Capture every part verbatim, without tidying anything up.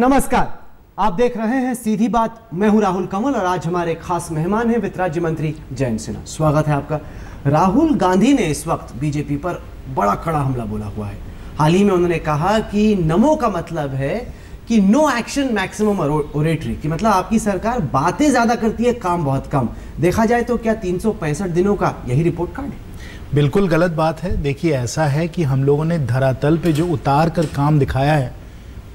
नमस्कार, आप देख रहे हैं सीधी बात। मैं हूं राहुल कमल और आज हमारे खास मेहमान हैं वित्त राज्य मंत्री जयंत सिन्हा। स्वागत है आपका। राहुल गांधी ने इस वक्त बीजेपी पर बड़ा कड़ा हमला बोला हुआ है। हाल ही में उन्होंने कहा कि नमो का मतलब है कि नो एक्शन मैक्सिमम ओरेटरी, कि मतलब आपकी सरकार बातें ज़्यादा करती है, काम बहुत कम। देखा जाए तो क्या तीन सौ पैंसठ दिनों का यही रिपोर्ट कार्ड है? बिल्कुल गलत बात है। देखिए, ऐसा है कि हम लोगों ने धरातल पे जो उतार कर काम दिखाया है,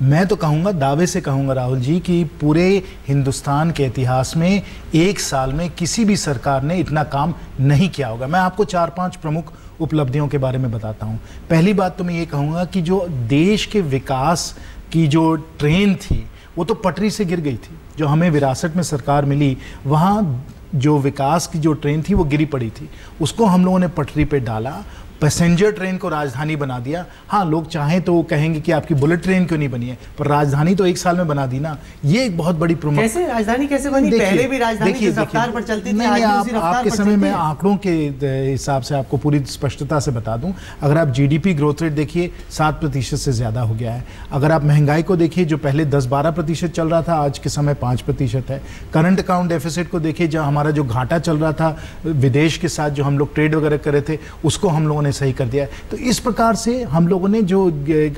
मैं तो कहूँगा, दावे से कहूँगा राहुल जी, कि पूरे हिंदुस्तान के इतिहास में एक साल में किसी भी सरकार ने इतना काम नहीं किया होगा। मैं आपको चार पांच प्रमुख उपलब्धियों के बारे में बताता हूँ। पहली बात तो मैं ये कहूँगा कि जो देश के विकास की जो ट्रेन थी वो तो पटरी से गिर गई थी। जो हमें विरासत में सरकार मिली, वहाँ जो विकास की जो ट्रेन थी वो गिरी पड़ी थी, उसको हम लोगों ने पटरी पे डाला। पैसेंजर ट्रेन को राजधानी बना दिया। हाँ, लोग चाहें तो कहेंगे कि आपकी बुलेट ट्रेन क्यों नहीं बनी है, पर राजधानी तो एक साल में बना दी ना। ये एक बहुत बड़ी प्रमुख कैसे राजधानी कैसे बनी? पहले भी राजधानी किस रफ्तार पर चलती थी, आज भी उसी रफ्तार पर चलती है। आपके समय में आंकड़ों के हिसाब से आपको पूरी स्पष्टता से बता दूं, अगर आप जीडीपी ग्रोथ रेट देखिए सात प्रतिशत से ज़्यादा हो गया है। अगर आप महंगाई को देखिए, जो पहले दस बारह प्रतिशत चल रहा था, आज के समय पाँच प्रतिशत है। करंट अकाउंट डेफिसिट को देखिए, जहाँ हमारा जो घाटा चल रहा था विदेश के साथ, जो हम लोग ट्रेड वगैरह कर रहे थे, उसको हम लोगों ने सही कर दिया। तो इस प्रकार से हम लोगों ने जो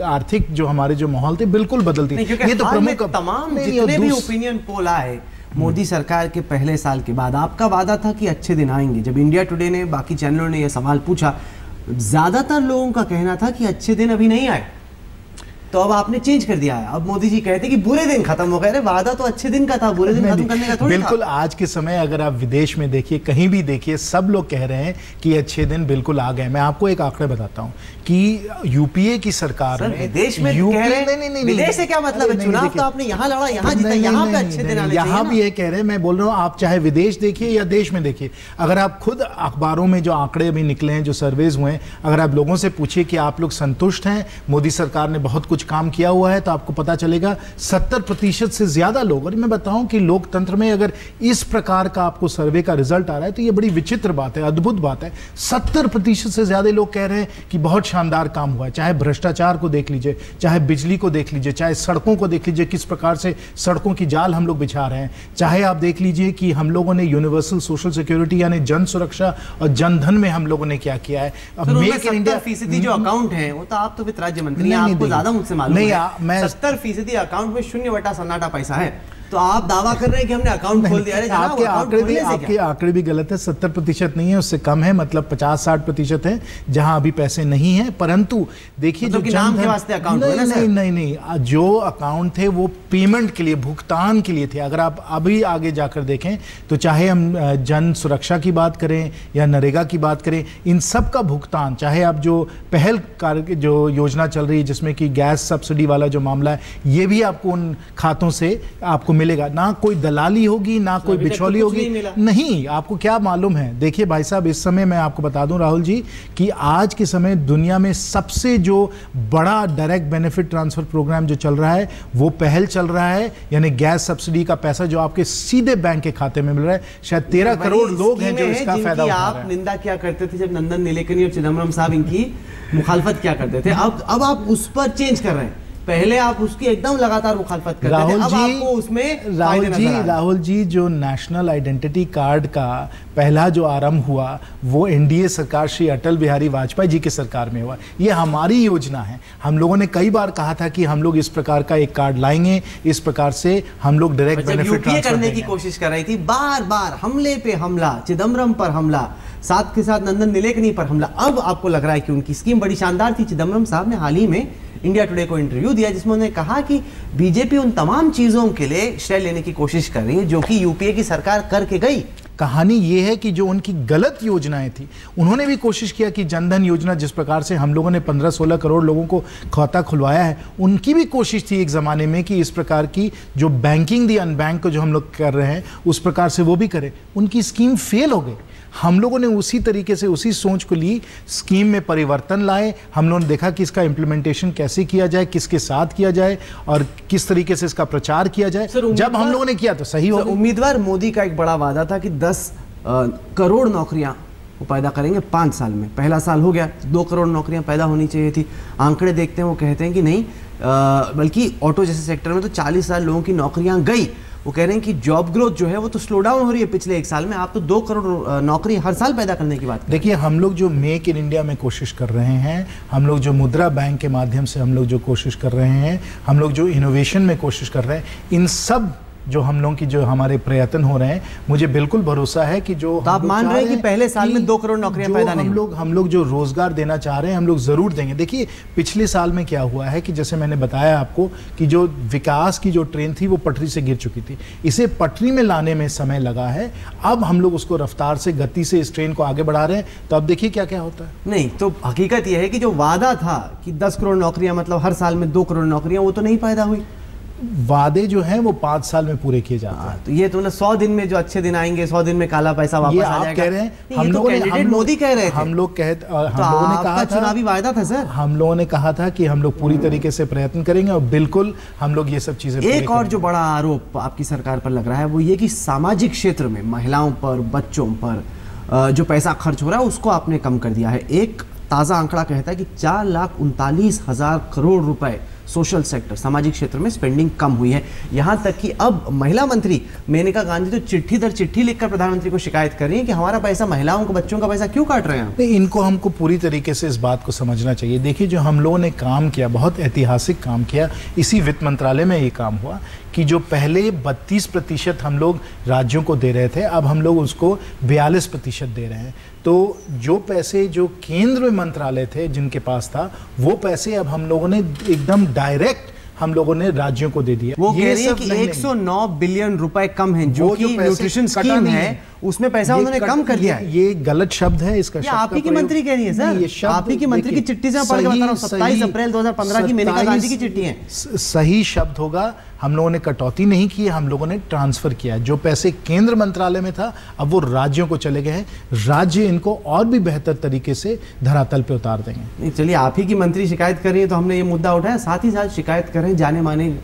आर्थिक जो हमारे जो माहौल थे बिल्कुल बदल दिए। ये तो प्रमुख तमाम जितने भी ओपिनियन पोल आए मोदी सरकार के पहले साल के बाद, आपका वादा था कि अच्छे दिन आएंगे। जब इंडिया टुडे ने, बाकी चैनलों ने यह सवाल पूछा, ज्यादातर लोगों का कहना था कि अच्छे दिन अभी नहीं आए। तो अब आपने चेंज कर दिया है। अब मोदी जी कहते हैं कि बुरे दिन खत्म हो गए। अरे, वादा तो अच्छे दिन का था, बुरे दिन खत्म करने का थोड़ी था। बिल्कुल, आज के समय अगर आप विदेश में देखिए, कहीं भी देखिए, सब लोग कह रहे हैं कि अच्छे दिन बिल्कुल आ गए। मैं आपको एक आंकड़े बताता हूं कि यूपीए की सरकार सर, में विदेश में कह रहे हैं, नहीं नहीं विदेश से क्या मतलब है? चुनाव तो आपने यहाँ लड़ा, यहाँ जीता, यहाँ पे अच्छे दिन आने चाहिए। यहाँ भी ये कह रहे हैं, मैं बोल रहा हूँ, आप चाहे विदेश देखिए या देश में देखिए, अगर आप खुद अखबारों में जो आंकड़े अभी निकले हैं, जो सर्वेज हुए हैं, अगर आप लोगों से पूछिए कि आप लोग संतुष्ट हैं, मोदी सरकार ने बहुत कुछ काम किया हुआ है, तो आपको पता चलेगा सत्तर प्रतिशत से ज्यादा लोग। और मैं बताऊं कि लोकतंत्र में अगर इस प्रकार का आपको सर्वे का रिजल्ट आ रहा है तो ये बड़ी विचित्र बात है, अद्भुत बात है। सत्तर प्रतिशत से ज्यादा लोग कह रहे हैं कि बहुत शानदार काम हुआ है। चाहे भ्रष्टाचार को देख लीजिए, चाहे बिजली को देख लीजिए, चाहे सड़कों को देख लीजिए, किस प्रकार से सड़कों की जाल हम लोग बिछा रहे हैं। चाहे आप देख लीजिए कि हम लोगों ने यूनिवर्सल सोशल सिक्योरिटी यानी जन सुरक्षा और जनधन में हम लोगों ने क्या किया है। जो अकाउंट है वो तो आप तो वित्त राज्य मंत्री हैं, आपको ज्यादा मुझसे मालूम नहीं है। मैं सत्तर फीसदी अकाउंट में शून्य बटा सन्नाटा पैसा है, तो आप दावा कर रहे हैं कि हमने अकाउंट खोल दिया है। आपके आंकड़े भी आपके आंकड़े भी गलत है। सत्तर प्रतिशत नहीं है, उससे कम है, मतलब पचास साठ प्रतिशत है जहां अभी पैसे नहीं है। परंतु देखिए, जो नाम के वास्ते अकाउंट नहीं नहीं नहीं नहीं जो अकाउंट थे वो पेमेंट के लिए, भुगतान के लिए थे। अगर आप अभी आगे जाकर देखें तो चाहे हम जन सुरक्षा की बात करें या नरेगा की बात करें, इन सब का भुगतान, चाहे आप जो पहल कार्य जो योजना चल रही है जिसमें कि गैस सब्सिडी वाला जो मामला है, ये भी आपको उन खातों से आपको मिलेगा। ना कोई दलाली होगी, ना कोई बिचौली होगी, नहीं। आपको क्या मालूम है? देखिए भाई साहब, इस समय मैं आपको बता दूं राहुल जी कि आज के समय दुनिया में सबसे जो बड़ा डायरेक्ट बेनिफिट ट्रांसफर प्रोग्राम जो चल रहा है, वो पहल चल रहा है, यानी गैस सब्सिडी का पैसा जो आपके सीधे बैंक के खाते में मिल रहा है। शायद तेरह करोड़ लोग हैं जो इसका फायदा उठा रहे हैं। आप निंदा क्या करते थे जब नंदन नीलेकनी और चिदम्बरम साहब इनकी मुखालफत क्या करते थे, अब आप उस पर चेंज कर रहे हैं। पहले आप उसकी एकदम लगातार मुखालफत करते थे, अब आपको उसमें राहुल जी राहुल जी जो नेशनल आइडेंटिटी कार्ड का पहला जो आरंभ हुआ वो एनडीए सरकार श्री अटल बिहारी वाजपेयी जी की सरकार में हुआ। ये हमारी योजना है। हम लोगों ने कई बार कहा था कि हम लोग इस प्रकार का एक कार्ड लाएंगे, इस प्रकार से हम लोग डायरेक्ट बेनिफिट ट्रांसफर करने की कोशिश कर रही थी। बार बार हमले पे हमला, चिदम्बरम पर हमला, साथ के साथ नंदन नीलेकनी पर हमला। अब आपको लग रहा है कि उनकी स्कीम बड़ी शानदार थी। चिदम्बरम साहब ने हाल ही में इंडिया टुडे को इंटरव्यू दिया जिसमें उन्होंने कहा कि बीजेपी उन तमाम चीजों के लिए श्रेय लेने की कोशिश कर रही है जो कि यूपीए की सरकार करके गई। कहानी ये है कि जो उनकी गलत योजनाएं थी, उन्होंने भी कोशिश किया कि जनधन योजना, जिस प्रकार से हम लोगों ने पंद्रह सोलह करोड़ लोगों को खाता खुलवाया है, उनकी भी कोशिश थी एक ज़माने में कि इस प्रकार की जो बैंकिंग दी अनबैंक को जो हम लोग कर रहे हैं उस प्रकार से वो भी करें। उनकी स्कीम फेल हो गई। हम लोगों ने उसी तरीके से उसी सोच को ली, स्कीम में परिवर्तन लाए। हम लोगों ने देखा कि इसका इम्प्लीमेंटेशन कैसे किया जाए, किसके साथ किया जाए और किस तरीके से इसका प्रचार किया जाए। जब हम लोगों ने किया तो सही हो। उम्मीदवार मोदी का एक बड़ा वादा था कि दस करोड़ नौकरियां वो पैदा करेंगे पाँच साल में। पहला साल हो गया, दो करोड़ नौकरियां पैदा होनी चाहिए थी। आंकड़े देखते हैं, वो कहते हैं कि नहीं, बल्कि ऑटो जैसे सेक्टर में तो चालीस हज़ार लोगों की नौकरियां गई। वो कह रहे हैं कि जॉब ग्रोथ जो है वो तो स्लो डाउन हो रही है पिछले एक साल में, आप तो दो करोड़ नौकरी हर साल पैदा करने की बात। देखिए, हम लोग जो मेक इन इंडिया में कोशिश कर रहे हैं, हम लोग जो मुद्रा बैंक के माध्यम से हम लोग जो कोशिश कर रहे हैं, हम लोग जो इनोवेशन में कोशिश कर रहे हैं, इन सब जो हम लोगों की जो हमारे प्रयत्न हो रहे हैं, मुझे बिल्कुल भरोसा है कि जो आप मान रहे हैं कि पहले साल में दो करोड़ नौकरियां पैदा नहीं, हम लोग हम लोग जो रोजगार देना चाह रहे हैं हम लोग ज़रूर देंगे। देखिए, पिछले साल में क्या हुआ है कि जैसे मैंने बताया आपको कि जो विकास की जो ट्रेन थी वो पटरी से गिर चुकी थी, इसे पटरी में लाने में समय लगा है। अब हम लोग उसको रफ्तार से, गति से इस ट्रेन को आगे बढ़ा रहे हैं, तो अब देखिए क्या क्या होता है। नहीं तो हकीकत यह है कि जो वादा था कि दस करोड़ नौकरियाँ, मतलब हर साल में दो करोड़ नौकरियाँ, वो तो नहीं पैदा हुई। वादे जो हैं वो पाँच साल में पूरे किए जाते हैं। तो ये तो ना सौ दिन में जो अच्छे दिन आएंगे, सौ दिन में काला पैसा वापस आ जाएगा, आप कह रहे हैं। हम लोग कैंडिडेट मोदी कह रहे थे, हम लोग कह हम लोगों ने कहा था, चुनावी वायदा था सर, हम लोगों ने कहा था कि हम लोग पूरी तरीके से प्रयत्न करेंगे और बिल्कुल हम लोग ये सब चीज़ें। एक और जो बड़ा आरोप आपकी सरकार पर लग रहा है वो ये कि सामाजिक क्षेत्र में महिलाओं पर, बच्चों पर जो पैसा खर्च हो रहा है उसको आपने कम कर दिया है। एक ताज़ा आंकड़ा कहता है कि चार लाख उनतालीस हज़ार करोड़ रुपए सोशल सेक्टर, सामाजिक क्षेत्र में स्पेंडिंग कम हुई है। यहाँ तक कि अब महिला मंत्री मेनका गांधी तो चिट्ठी दर चिट्ठी लिखकर प्रधानमंत्री को शिकायत कर रही है कि हमारा पैसा, महिलाओं को, बच्चों का पैसा क्यों काट रहे हैं। नहीं, इनको हमको पूरी तरीके से इस बात को समझना चाहिए। देखिए, जो हम लोगों ने काम किया, बहुत ऐतिहासिक काम किया, इसी वित्त मंत्रालय में ये काम हुआ कि जो पहले बत्तीस प्रतिशत हम लोग राज्यों को दे रहे थे, अब हम लोग उसको बयालीस प्रतिशत दे रहे हैं। तो जो पैसे जो केंद्र मंत्रालय थे जिनके पास था, वो पैसे अब हम लोगों ने एकदम डायरेक्ट हम लोगों ने राज्यों को दे दिया। वो कह रही है कि एक सौ नौ बिलियन रुपए कम है, जो कि न्यूट्रिशन स्कीम है उसमें पैसा उन्होंने कम कर दिया। ये गलत शब्द है, इसका शब्द आप ही की मंत्री कह रही है सर, आप ही की मंत्री की चिट्ठी से पढ़ के बता रहा हूं, सत्ताईस अप्रैल दो हज़ार पंद्रह की मेनका गांधी की चिट्ठी है। सही शब्द होगा, हम लोगों ने कटौती नहीं की, हम लोगों ने ट्रांसफर किया। जो पैसे केंद्र मंत्रालय में था अब वो राज्यों को चले गए हैं, राज्य इनको और भी बेहतर तरीके से धरातल पे उतार देंगे। चलिए, आप ही की मंत्री शिकायत कर रही है तो हमने ये मुद्दा उठाया। साथ ही साथ शिकायत कर रहे हैं जाने माने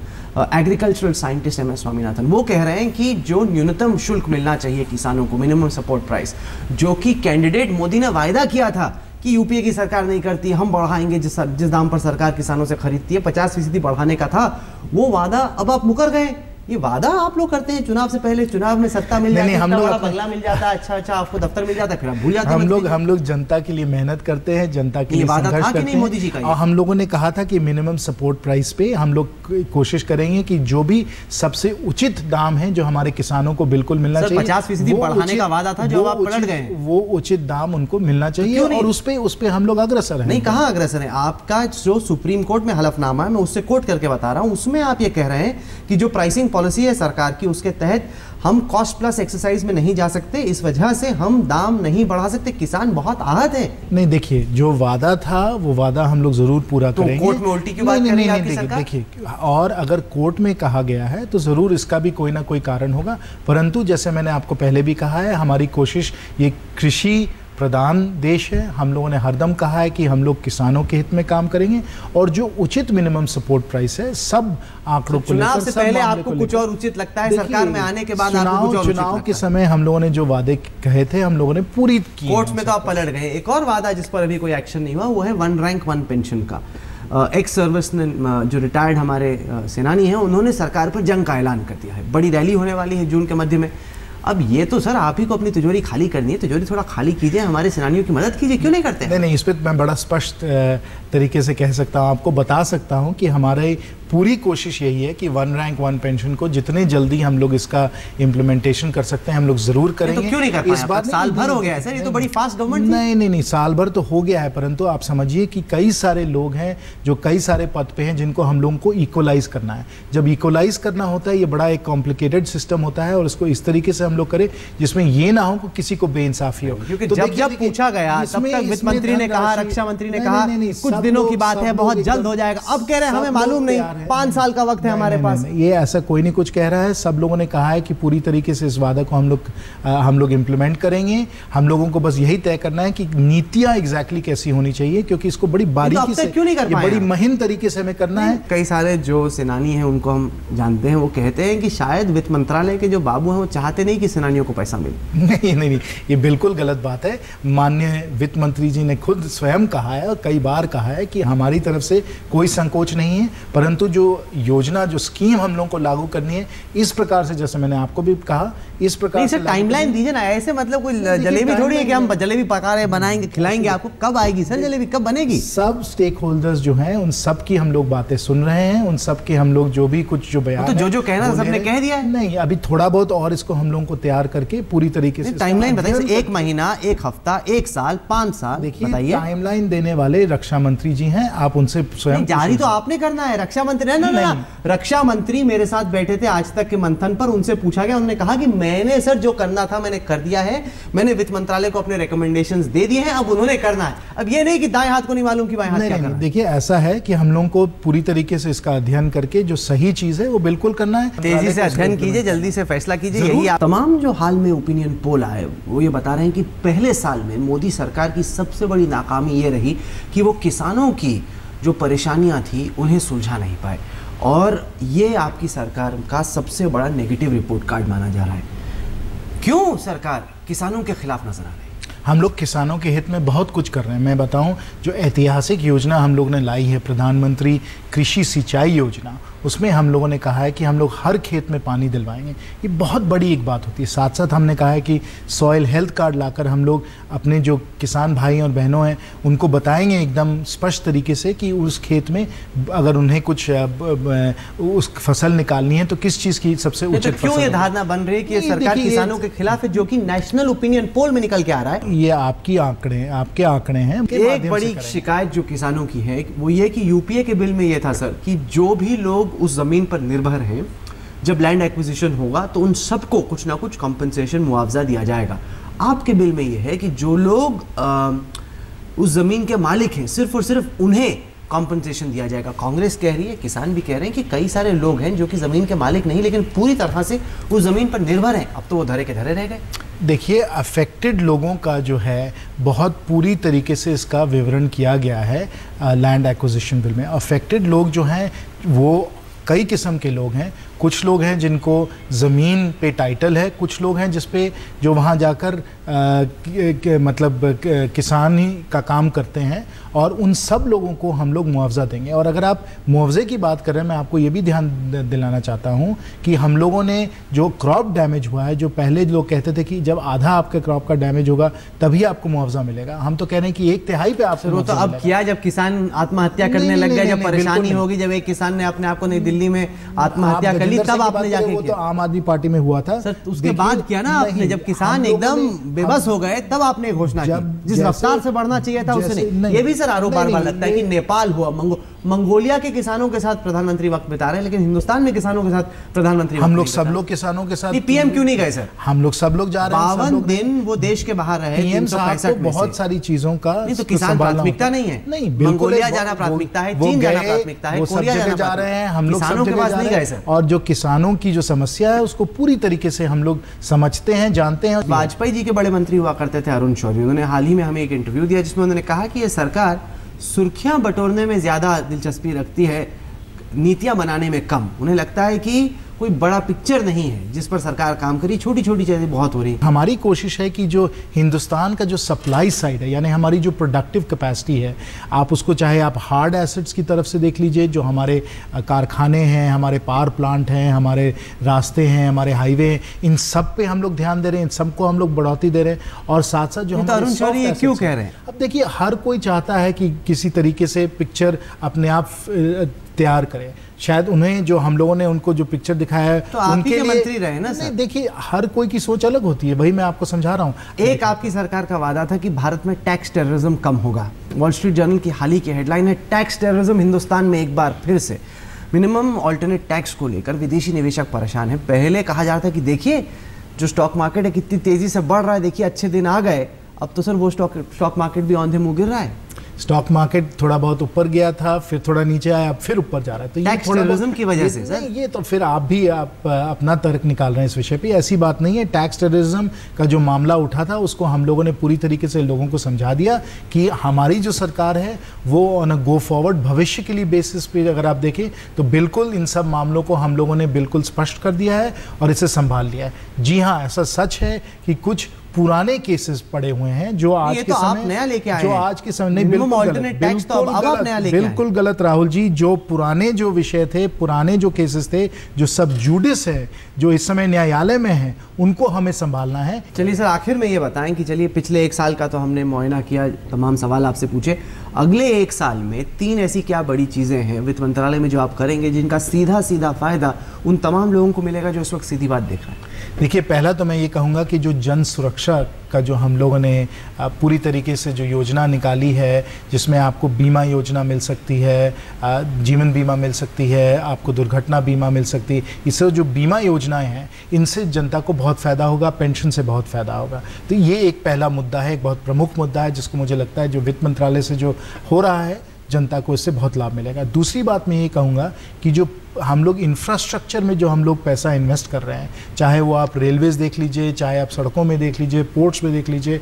agricultural scientist M S Swaminathan. वो कह रहे हैं कि जो न्यूनतम शुल्क मिलना चाहिए किसानों को, मिनिमम सपोर्ट प्राइस, जो कि कैंडिडेट मोदी ने वायदा किया था कि यूपीए की सरकार नहीं करती, हम बढ़ाएंगे, जिस जिस दाम पर सरकार किसानों से खरीदती है, पचास फीसदी बढ़ाने का था वो वादा, अब आप मुकर गए। ये वादा आप लोग करते हैं चुनाव से पहले, चुनाव में सत्ता मिल जाती है, हम लोग बंगला मिल जाता है, अच्छा अच्छा आपको दफ्तर मिल जाता है, फिर आप भूल जाते हैं। हम लोग हम लोग जनता के लिए मेहनत करते हैं, जनता के लिए संघर्ष करते हैं। और हम लोगों ने कहा था कि मिनिमम सपोर्ट प्राइस पे हम लोग कोशिश करेंगे कि जो भी सबसे उचित दाम है जो हमारे किसानों को बिल्कुल मिलना चाहिए, पचास फीसदी बढ़ाने का वादा था, जो आप पलट गए, वो उचित दाम उनको मिलना चाहिए और उस पर उस पर हम लोग अग्रसर हैं। नहीं, कहाँ अग्रसर है, आपका जो सुप्रीम कोर्ट में हलफनामा है, मैं उससे कोट करके बता रहा हूँ, उसमें आप ये कह रहे हैं कि जो प्राइसिंग पॉलिसी है सरकार की उसके तहत हम कॉस्ट प्लस एक्सरसाइज में नहीं जा सकते, इस वजह से हम दाम नहीं बढ़ा सकते, किसान बहुत आहत है। नहीं, देखिए, जो वादा था वो वादा हम लोग जरूर पूरा तो करेंगे। कोर्ट में उल्टी की बात नहीं, नहीं, नहीं देखिए, और अगर कोर्ट में कहा गया है तो जरूर इसका भी कोई ना कोई कारण होगा, परंतु जैसे मैंने आपको पहले भी कहा है, हमारी कोशिश, ये कृषि प्रधान देश है, हम लोगों ने हरदम कहा है कि हम लोग किसानों के हित में काम करेंगे और जो उचित मिनिमम सपोर्ट प्राइस है, सब आंकड़ों को लेकर, चुनाव से पहले आपको कुछ और उचित लगता है, सरकार में आने के बाद आपको कुछ और उचित लगता है। चुनाव के समय हम लोगों ने जो वादे कहे थे हम लोगों ने पूरी की, कोर्ट में तो आप पलट गए। एक और वादा जिस पर अभी कोई एक्शन नहीं हुआ वो है वन रैंक वन पेंशन का। एक्स सर्विस में जो रिटायर्ड हमारे सेनानी हैं उन्होंने सरकार पर जंग का ऐलान कर दिया है, बड़ी रैली होने वाली है जून के मध्य में। अब ये तो सर आप ही को अपनी तिजोरी खाली करनी है, तिजोरी थोड़ा खाली कीजिए, हमारे सेनानियों की मदद कीजिए, क्यों नहीं करते हैं? नहीं नहीं, इस पर मैं बड़ा स्पष्ट तरीके से कह सकता हूँ, आपको बता सकता हूँ कि हमारे पूरी कोशिश यही है कि वन रैंक वन पेंशन को जितने जल्दी हम लोग इसका इम्प्लीमेंटेशन कर सकते हैं हम लोग जरूर करेंगे। तो क्यों नहीं कर पाए? इस बात साल भर हो गया है सर, ये तो बड़ी फास्ट गवर्नमेंट। नहीं नहीं नहीं, साल भर तो हो गया है, परंतु आप समझिए कि कई सारे लोग हैं जो कई सारे पद पे हैं जिनको हम लोगों को इक्वलाइज करना है। जब इक्वलाइज करना होता है ये बड़ा एक कॉम्प्लिकेटेड सिस्टम होता है और इसको इस तरीके से हम लोग करें जिसमें ये ना हो कि किसी को बेइंसाफी हो। क्योंकि जब जब पूछा गया तब तक वित्त मंत्री ने कहा, रक्षा मंत्री ने कहा कुछ दिनों की बात है, बहुत जल्द हो जाएगा। अब कह रहे हैं हमें मालूम नहीं, पाँच साल का वक्त है हमारे पास। ये ऐसा कोई नहीं कुछ कह रहा है, सब लोगों ने कहा है कि पूरी तरीके से इस वादा को हम लोग हम लोग इम्प्लीमेंट करेंगे। हम लोगों को बस यही तय करना है कि नीतियाँ एग्जैक्टली कैसी होनी चाहिए, क्योंकि इसको बड़ी बारीकी से, बड़ी महीन तरीके से हमें करना है। कई सारे जो सेनानी हैं उनको हम जानते हैं, वो कहते हैं कि शायद वित्त मंत्रालय के जो बाबू हैं वो चाहते नहीं कि सेनानियों को पैसा मिले। नहीं नहीं नहीं, ये बिल्कुल गलत बात है। माननीय वित्त मंत्री जी ने खुद स्वयं कहा है और कई बार कहा है कि हमारी तरफ से कोई संकोच नहीं है, परंतु जो योजना जो स्कीम हम लोगों को लागू करनी है इस प्रकार से, जैसे मैंने आपको भी कहा, इस प्रकार से टाइमलाइन दीजिए ना। ऐसे मतलब कोई जलेबी थोड़ी है कि हम जलेबी पका रहे, बनाएंगे, खिलाएंगे आपको। कब आएगी सर जलेबी, कब बनेगी? सब स्टेक होल्डर्स जो हैं उन सब की हम लोग बातें सुन रहे हैं, उन सब के हम लोग जो भी कुछ जो बयान तो जो जो कहना सबने कह दिया है। नहीं, अभी थोड़ा बहुत और इसको हम लोगों को तैयार करके पूरी तरीके से टाइमलाइन बताइए। एक महीना, एक हफ्ता, एक साल, पाँच साल, देखिए टाइमलाइन देने वाले रक्षा मंत्री जी हैं, आप उनसे स्वयं जारी तो आपने करना है। रक्षा मंत्री ना, रक्षा मंत्री मेरे साथ बैठे थे आज तक के मंथन पर, उनसे पूछा गया, उन्होंने कहा कि मैंने सर जो करना था मैंने कर दिया है, मैंने वित्त मंत्रालय को अपने रिकमेंडेशंस दे दिए हैं, अब उन्होंने करना है। अब ये नहीं कि दाएं हाथ को नहीं मालूम कि बाएं हाथ क्या करना है। देखिए ऐसा है कि हम लोगों को पूरी तरीके से इसका अध्ययन करके जो सही चीज है वो बिल्कुल करना है। तेजी से अध्ययन कीजिए, जल्दी से फैसला कीजिए। यही तमाम जो हाल में ओपिनियन पोल आए वो ये बता रहे हैं कि पहले साल में मोदी सरकार की सबसे बड़ी नाकामी ये रही कि वो किसानों की जो परेशानियां थी उन्हें सुलझा नहीं पाए, और ये आपकी सरकार का सबसे बड़ा नेगेटिव रिपोर्ट कार्ड माना जा रहा है। क्यों सरकार किसानों के खिलाफ नजर आ रही है? हम लोग किसानों के हित में बहुत कुछ कर रहे हैं। मैं बताऊं, जो ऐतिहासिक योजना हम लोग ने लाई है, प्रधानमंत्री कृषि सिंचाई योजना, उसमें हम लोगों ने कहा है कि हम लोग हर खेत में पानी दिलवाएंगे। ये बहुत बड़ी एक बात होती है। साथ साथ हमने कहा है कि सॉयल हेल्थ कार्ड लाकर हम लोग अपने जो किसान भाई और बहनों हैं उनको बताएंगे एकदम स्पष्ट तरीके से कि उस खेत में अगर उन्हें कुछ उस फसल निकालनी है तो किस चीज़ की सबसे उचित। क्यों ये धारणा बन रही है कि सरकार किसानों के खिलाफ है, जो कि नेशनल ओपिनियन पोल में निकल के आ रहा है? ये आपकी आंकड़े आपके आंकड़े हैं। एक बड़ी शिकायत जो किसानों की है वो ये कि यूपीए के बिल में ये था सर कि जो भी लोग उस जमीन पर निर्भर हैं, जब लैंड एक्विजिशन होगा तो उन सबको कुछ ना कुछ कंपनसेशन, मुआवजा दिया जाएगा। आपके बिल में यह है कि जो लोग आ, उस जमीन के मालिक हैं सिर्फ और सिर्फ उन्हें कंपनसेशन दिया जाएगा। कांग्रेस कह रही है, किसान भी कह रहे हैं कि कई सारे लोग हैं जो कि जमीन के मालिक नहीं लेकिन पूरी तरह से उस जमीन पर निर्भर हैं, अब तो वो धरे के धरे रह गए। देखिए अफेक्टेड लोगों का जो है बहुत पूरी तरीके से इसका विवरण किया गया है लैंड एक्विजिशन बिल में। अफेक्टेड लोग जो हैं वो कई किस्म के लोग हैं। कुछ लोग हैं जिनको ज़मीन पे टाइटल है, कुछ लोग हैं जिस पे जो वहाँ जाकर आ, के, मतलब के, किसान ही का काम करते हैं, और उन सब लोगों को हम लोग मुआवजा देंगे। और अगर आप मुआवजे की बात कर रहे हैं, मैं आपको ये भी ध्यान दिलाना चाहता हूँ कि हम लोगों ने जो क्रॉप डैमेज हुआ है, जो पहले लोग कहते थे कि जब आधा आपके क्रॉप का डैमेज होगा तभी आपको मुआवजा मिलेगा, हम तो कह रहे हैं कि एक तिहाई पे आपसे वो तो अब किया जब किसान आत्महत्या करने लग गया, जब परेशानी होगी, जब एक किसान ने अपने आपको नई दिल्ली में आत्महत्या कर ली तब आपने जाके वो तो आम आदमी पार्टी में हुआ था। सर उसके बाद किया ना आपने, जब किसान एकदम बेबस हो गए तब आपने घोषणा की, जिस रफ्तार से बढ़ना चाहिए था उसने नहीं। ये भी सर आरोप बार बार लगता है कि नेपाल हुआ, मंगोलिया के किसानों के साथ प्रधानमंत्री वक्त बिता रहे हैं, लेकिन हिंदुस्तान में किसानों के साथ प्रधानमंत्री हम लोग सब लोग किसानों के साथ। पीएम क्यों नहीं गए सर? हम लोग सब लोग जा रहे हैं, बावन दिन वो देश के बाहर रहे। पीएम साहब बहुत सारी चीजों का तो किसान प्राथमिकता नहीं है, नहीं मंगोलिया जाना प्राथमिकता है, चीन जाना प्राथमिकता है, कोरिया जाना जा रहे हैं, हम लोग सब जगह नहीं गए सर। और जो किसानों की जो समस्या है उसको पूरी तरीके से हम लोग समझते हैं, जानते हैं। वाजपेयी जी के बड़े मंत्री हुआ करते थे अरुण शौरी, उन्होंने हाल ही में हमें एक इंटरव्यू दिया जिसमें उन्होंने कहा कि ये सरकार सुर्खियां बटोरने में ज़्यादा दिलचस्पी रखती है, नीतियां बनाने में कम। उन्हें लगता है कि कोई बड़ा पिक्चर नहीं है जिस पर सरकार काम करी, छोटी छोटी चीज़ें बहुत हो रही हैं। हमारी कोशिश है कि जो हिंदुस्तान का जो सप्लाई साइड है, यानी हमारी जो प्रोडक्टिव कैपेसिटी है, आप उसको चाहे आप हार्ड एसेट्स की तरफ से देख लीजिए, जो हमारे कारखाने हैं, हमारे पावर प्लांट हैं, हमारे रास्ते हैं, हमारे हाईवे हैं, इन सब पे हम लोग ध्यान दे रहे हैं, इन सबको हम लोग बढ़ोतरी दे रहे हैं। और साथ साथ जो हम अरुण शौरी क्यों कह रहे हैं, अब देखिए हर कोई चाहता है कि किसी तरीके से पिक्चर अपने आप तैयार करें, शायद उन्हें जो हम लोगों ने उनको जो पिक्चर दिखाया है तो उनके मंत्री रहे ना सर। देखिए हर कोई की सोच अलग होती है, वही मैं आपको समझा रहा हूँ। एक आपकी सरकार का वादा था कि भारत में टैक्स टेररिज्म कम होगा। वॉल स्ट्रीट जर्नल की हाल ही की हेडलाइन है, टैक्स टेररिज्म हिंदुस्तान में एक बार फिर से। मिनिमम ऑल्टरनेट टैक्स को लेकर विदेशी निवेशक परेशान है। पहले कहा जाता है कि देखिए जो स्टॉक मार्केट है कितनी तेजी से बढ़ रहा है, देखिए अच्छे दिन आ गए, अब तो सर वो स्टॉक स्टॉक मार्केट भी औंधे मुँह गिर रहा है। स्टॉक मार्केट थोड़ा बहुत ऊपर गया था, फिर थोड़ा नीचे आया, फिर ऊपर जा रहा है, तो ये टेररिज्म की वजह से सर? ये तो फिर आप भी आप अपना तर्क निकाल रहे हैं इस विषय पे, ऐसी बात नहीं है। टैक्स टेररिज्म का जो मामला उठा था उसको हम लोगों ने पूरी तरीके से लोगों को समझा दिया कि हमारी जो सरकार है वो ऑन अ गो फॉरवर्ड भविष्य के लिए बेसिस पे अगर आप देखें तो बिल्कुल इन सब मामलों को हम लोगों ने बिल्कुल स्पष्ट कर दिया है और इसे संभाल लिया है। जी हाँ, ऐसा सच है कि कुछ पुराने केसेस पड़े हुए हैं जो आज के समय जो आज के समय बिल्कुल गलत राहुल जी, जो पुराने जो विषय थे, पुराने जो केसेस थे, जो सब जुडिस है, जो इस समय न्यायालय में है, उनको हमें संभालना है। चलिए सर, आखिर में ये बताएं कि चलिए पिछले एक साल का तो हमने मुआयना किया, तमाम सवाल आपसे पूछे, अगले एक साल में तीन ऐसी क्या बड़ी चीज़ें हैं वित्त मंत्रालय में जो आप करेंगे जिनका सीधा सीधा फायदा उन तमाम लोगों को मिलेगा जो इस वक्त सीधी बात देख रहे हैं? देखिए, पहला तो मैं ये कहूँगा कि जो जन सुरक्षा का जो हम लोगों ने पूरी तरीके से जो योजना निकाली है, जिसमें आपको बीमा योजना मिल सकती है, जीवन बीमा मिल सकती है, आपको दुर्घटना बीमा मिल सकती है, इससे जो बीमा योजनाएं हैं इनसे जनता को बहुत फ़ायदा होगा, पेंशन से बहुत फ़ायदा होगा। तो ये एक पहला मुद्दा है, एक बहुत प्रमुख मुद्दा है जिसको मुझे लगता है जो वित्त मंत्रालय से जो हो रहा है जनता को इससे बहुत लाभ मिलेगा। दूसरी बात मैं ये कहूँगा कि जो हम लोग इंफ्रास्ट्रक्चर में जो हम लोग पैसा इन्वेस्ट कर रहे हैं, चाहे वो आप रेलवेज़ देख लीजिए, चाहे आप सड़कों में देख लीजिए, पोर्ट्स में देख लीजिए,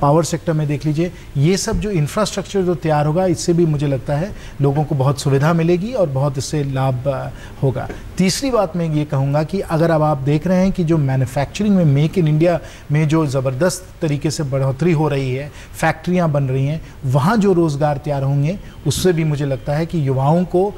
पावर सेक्टर में देख लीजिए, ये सब जो इंफ्रास्ट्रक्चर जो तैयार होगा इससे भी मुझे लगता है लोगों को बहुत सुविधा मिलेगी और बहुत इससे लाभ होगा। तीसरी बात मैं ये कहूँगा कि अगर अब आप देख रहे हैं कि जो मैन्युफैक्चरिंग में मेक इन इंडिया में जो ज़बरदस्त तरीके से बढ़ोतरी हो रही है, फैक्ट्रियाँ बन रही हैं, वहाँ जो रोज़गार तैयार होंगे उससे भी मुझे लगता है कि युवाओं को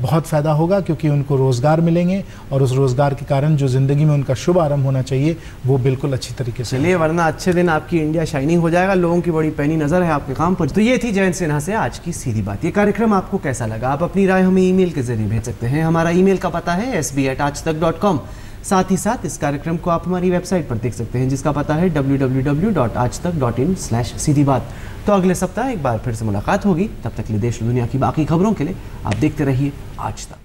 बहुत फ़ायदा होगा, क्योंकि उनको रोज़गार मिलेंगे और उस रोज़गार के कारण जो ज़िंदगी में उनका शुभ आरंभ होना चाहिए वो बिल्कुल अच्छी तरीके से। चलिए, वरना अच्छे दिन आपकी इंडिया शाइनिंग हो जाएगा, लोगों की बड़ी पैनी नज़र है आपके काम पर। तो ये थी जयंत सिन्हा से आज की सीधी बात। ये कार्यक्रम आपको कैसा लगा? आप अपनी राय हमें ईमेल के जरिए भेज सकते हैं। हमारा ईमेल का पता है एस बी एट आज तक डॉट कॉम। साथ ही साथ इस कार्यक्रम को आप हमारी वेबसाइट पर देख सकते हैं जिसका पता है डब्ल्यू डब्ल्यू डब्ल्यू डॉट आज तक डॉट इन स्लैश सीधी बात। तो अगले सप्ताह एक बार फिर से मुलाकात होगी, तब तक के लिए देश और दुनिया की बाकी खबरों के लिए आप देखते रहिए आज तक।